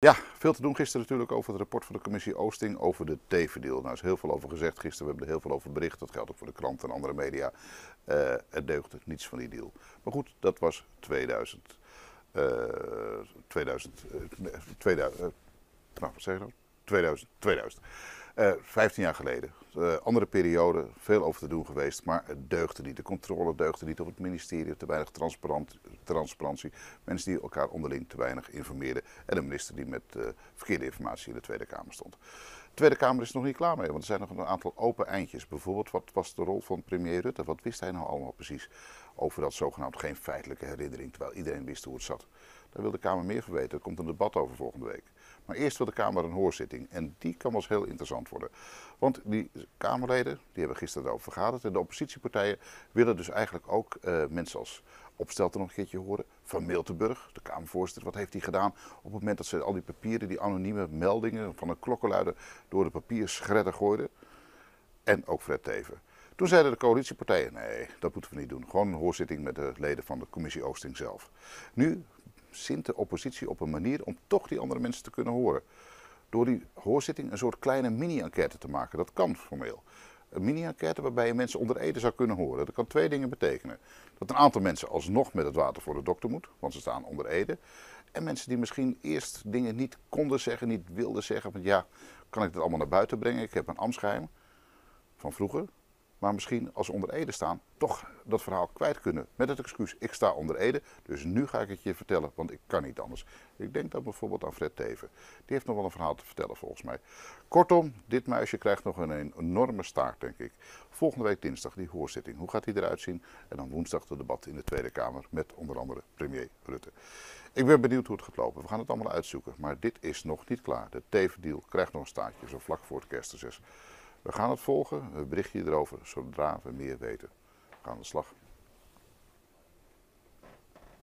Ja, veel te doen gisteren natuurlijk over het rapport van de Commissie Oosting over de Teevendeal. Nou, is heel veel over gezegd gisteren, we hebben er heel veel over bericht. Dat geldt ook voor de krant en andere media. Er deugde niets van die deal. Maar goed, dat was 15 jaar geleden. Andere periode, veel over te doen geweest, maar het deugde niet. De controle deugde niet op het ministerie, te weinig transparantie. Mensen die elkaar onderling te weinig informeerden. En een minister die met verkeerde informatie in de Tweede Kamer stond. De Tweede Kamer is er nog niet klaar mee, want er zijn nog een aantal open eindjes. Bijvoorbeeld, wat was de rol van premier Rutte? Wat wist hij nou allemaal precies over dat zogenaamd geen feitelijke herinnering, terwijl iedereen wist hoe het zat? Daar wil de Kamer meer van weten. Er komt een debat over volgende week. Maar eerst wil de Kamer een hoorzitting. En die kan wel eens heel interessant worden. Want die Kamerleden, die hebben gisteren daarover vergaderd. En de oppositiepartijen willen dus eigenlijk ook mensen als Opstelter nog een keertje horen. Van Miltenburg, de Kamervoorzitter, wat heeft hij gedaan op het moment dat ze al die papieren, die anonieme meldingen van een klokkenluider door de papierschredder gooiden? En ook Fred Teeven. Toen zeiden de coalitiepartijen, nee, dat moeten we niet doen. Gewoon een hoorzitting met de leden van de Commissie Oosting zelf. Nu zint de oppositie op een manier om toch die andere mensen te kunnen horen. Door die hoorzitting een soort kleine mini-enquête te maken. Dat kan formeel. Een mini-enquête waarbij je mensen onder ede zou kunnen horen. Dat kan twee dingen betekenen. Dat een aantal mensen alsnog met het water voor de dokter moet, want ze staan onder ede. En mensen die misschien eerst dingen niet konden zeggen, niet wilden zeggen. Want ja, kan ik dat allemaal naar buiten brengen? Ik heb een ambtsgeheim van vroeger. Maar misschien als ze onder ede staan, toch dat verhaal kwijt kunnen. Met het excuus, ik sta onder ede, dus nu ga ik het je vertellen, want ik kan niet anders. Ik denk dan bijvoorbeeld aan Fred Teeven. Die heeft nog wel een verhaal te vertellen volgens mij. Kortom, dit muisje krijgt nog een enorme staart, denk ik. Volgende week dinsdag die hoorzitting. Hoe gaat die eruit zien? En dan woensdag de debat in de Tweede Kamer met onder andere premier Rutte. Ik ben benieuwd hoe het gaat lopen. We gaan het allemaal uitzoeken. Maar dit is nog niet klaar. De Teevendeal krijgt nog een staartje, zo vlak voor het kerstreces. We gaan het volgen, we berichten je erover zodra we meer weten. We gaan aan de slag.